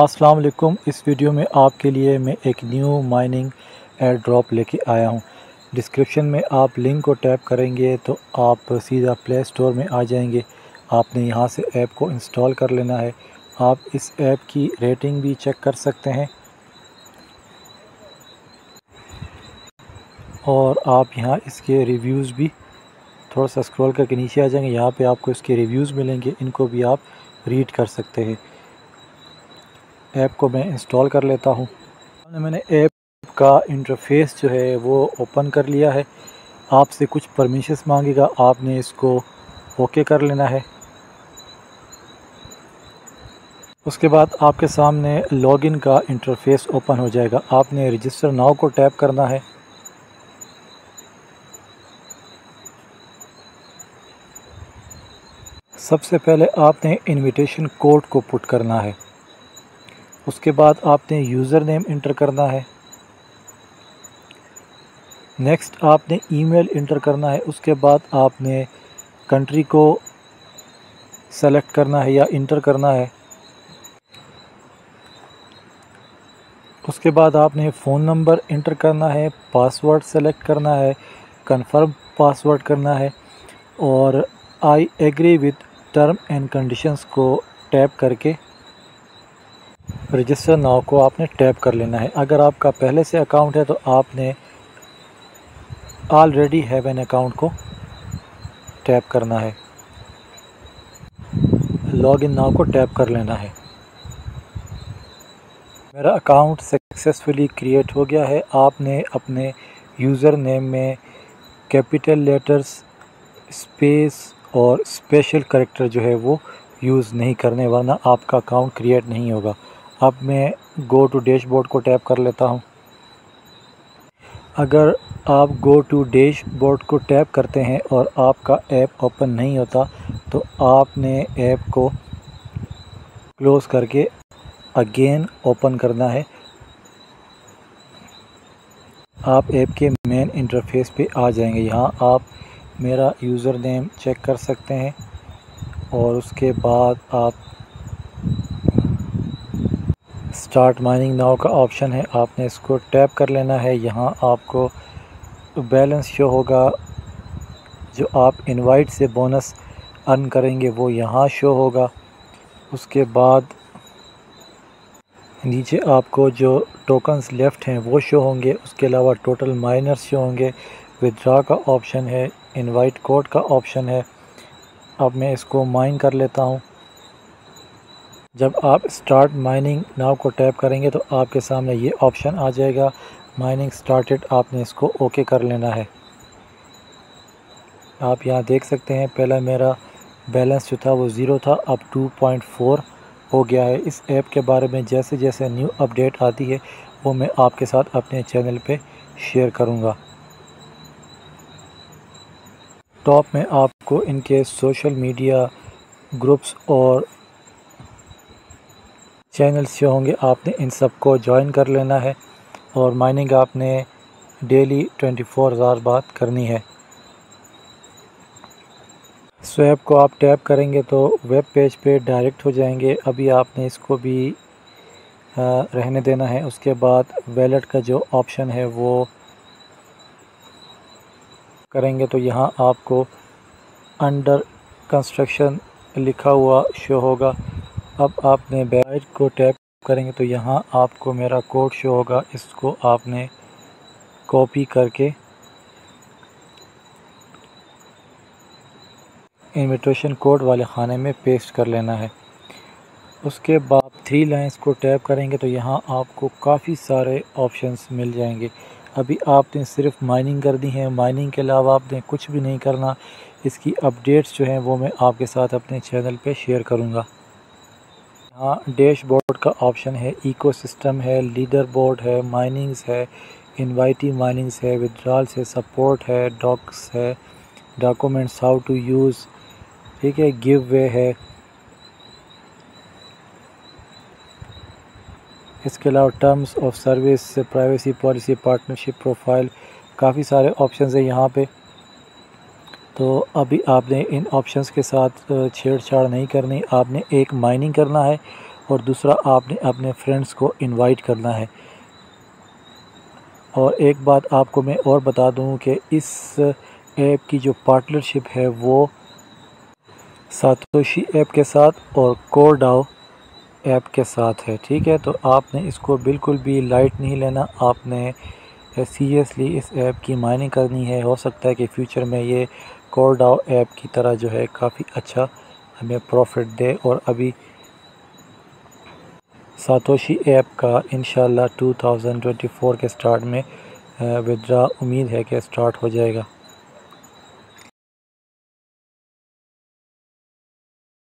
अस्सलाम वालेकुम। इस वीडियो में आपके लिए मैं एक न्यू माइनिंग एयर ड्रॉप लेके आया हूं। डिस्क्रिप्शन में आप लिंक को टैप करेंगे तो आप सीधा प्ले स्टोर में आ जाएंगे। आपने यहां से ऐप को इंस्टॉल कर लेना है। आप इस ऐप की रेटिंग भी चेक कर सकते हैं और आप यहां इसके रिव्यूज़ भी थोड़ा सा स्क्रॉल करके नीचे आ जाएंगे। यहाँ पर आपको इसके रिव्यूज़ मिलेंगे, इनको भी आप रीड कर सकते हैं। ऐप को मैं इंस्टॉल कर लेता हूँ। मैंने ऐप का इंटरफेस जो है वो ओपन कर लिया है। आपसे कुछ परमिशंस मांगेगा, आपने इसको ओके कर लेना है। उसके बाद आपके सामने लॉगिन का इंटरफेस ओपन हो जाएगा। आपने रजिस्टर नाउ को टैप करना है। सबसे पहले आपने इनविटेशन कोड को पुट करना है। उसके बाद आपने यूज़र नेम इंटर करना है। नेक्स्ट आपने ईमेल इंटर करना है। उसके बाद आपने कंट्री को सेलेक्ट करना है या इंटर करना है। उसके बाद आपने फ़ोन नंबर इंटर करना है, पासवर्ड सेलेक्ट करना है, कंफर्म पासवर्ड करना है और I agree with term and conditions को टैप करके रजिस्टर नाउ को आपने टैप कर लेना है। अगर आपका पहले से अकाउंट है तो आपने ऑलरेडी हैव एन अकाउंट को टैप करना है। लॉग इन नाउ को टैप कर लेना है। मेरा अकाउंट सक्सेसफुली क्रिएट हो गया है। आपने अपने यूज़र नेम में कैपिटल लेटर्स, स्पेस और स्पेशल करैक्टर जो है वो यूज़ नहीं करने, वरना आपका अकाउंट क्रिएट नहीं होगा। अब मैं गो टू डैशबोर्ड को टैप कर लेता हूं। अगर आप गो टू डैशबोर्ड को टैप करते हैं और आपका ऐप ओपन नहीं होता तो आपने ऐप को क्लोज़ करके अगेन ओपन करना है। आप ऐप के मेन इंटरफेस पे आ जाएंगे। यहाँ आप मेरा यूज़र नेम चेक कर सकते हैं और उसके बाद आप स्टार्ट माइनिंग नाउ का ऑप्शन है, आपने इसको टैप कर लेना है। यहाँ आपको बैलेंस शो होगा, जो आप इनवाइट से बोनस अर्न करेंगे वो यहाँ शो होगा। उसके बाद नीचे आपको जो टोकन्स लेफ़्ट हैं वो शो होंगे। उसके अलावा टोटल माइनर्स शो होंगे। विदड्रा का ऑप्शन है, इनवाइट कोड का ऑप्शन है। अब मैं इसको माइन कर लेता हूँ। जब आप स्टार्ट माइनिंग नाउ को टैप करेंगे तो आपके सामने ये ऑप्शन आ जाएगा, माइनिंग स्टार्टेड। आपने इसको ओके कर लेना है। आप यहाँ देख सकते हैं पहला मेरा बैलेंस जो था वो ज़ीरो था, अब 2.4 हो गया है। इस ऐप के बारे में जैसे जैसे न्यू अपडेट आती है वो मैं आपके साथ अपने चैनल पे शेयर करूँगा। टॉप में आपको इनके सोशल मीडिया ग्रुप्स और चैनल्स जो होंगे आपने इन सबको ज्वाइन कर लेना है और माइनिंग आपने डेली 24,000 बात करनी है। स्वैप को आप टैप करेंगे तो वेब पेज पे डायरेक्ट हो जाएंगे। अभी आपने इसको भी रहने देना है। उसके बाद वैलेट का जो ऑप्शन है वो करेंगे तो यहाँ आपको अंडर कंस्ट्रक्शन लिखा हुआ शो होगा। अब आपने बैट को टैप करेंगे तो यहाँ आपको मेरा कोड शो होगा। इसको आपने कॉपी करके इन्विटेशन कोड वाले खाने में पेस्ट कर लेना है। उसके बाद 3 लाइंस को टैप करेंगे तो यहाँ आपको काफ़ी सारे ऑप्शंस मिल जाएंगे। अभी आपने सिर्फ माइनिंग करनी है, माइनिंग के अलावा आपने कुछ भी नहीं करना। इसकी अपडेट्स जो हैं वो मैं आपके साथ अपने चैनल पे शेयर करूँगा। यहाँ डैशबोर्ड का ऑप्शन है, इकोसिस्टम है, लीडर बोर्ड है, माइनिंग्स है, इनवाइटी माइनिंग्स है, विड्रॉल्स है, सपोर्ट है, डॉक्स है, डॉक्यूमेंट्स हाउ टू यूज़, ठीक है, गिव वे है। इसके अलावा terms of service, privacy policy, partnership profile, काफ़ी सारे ऑप्शंस हैं यहाँ पे। तो अभी आपने इन ऑप्शंस के साथ छेड़छाड़ नहीं करनी। आपने एक माइनिंग करना है और दूसरा आपने अपने फ्रेंड्स को इनवाइट करना है। और एक बात आपको मैं और बता दूं कि इस ऐप की जो पार्टनरशिप है वो सातोशी ऐप के साथ और कोर डाओ ऐप के साथ है, ठीक है। तो आपने इसको बिल्कुल भी लाइट नहीं लेना, आपने सीरियसली इस ऐप की माइनिंग करनी है। हो सकता है कि फ्यूचर में ये कोर डाओ ऐप की तरह जो है काफ़ी अच्छा हमें प्रॉफिट दे। और अभी सातोशी ऐप का इंशाल्लाह 2024 के स्टार्ट में विदड्रा उम्मीद है कि स्टार्ट हो जाएगा।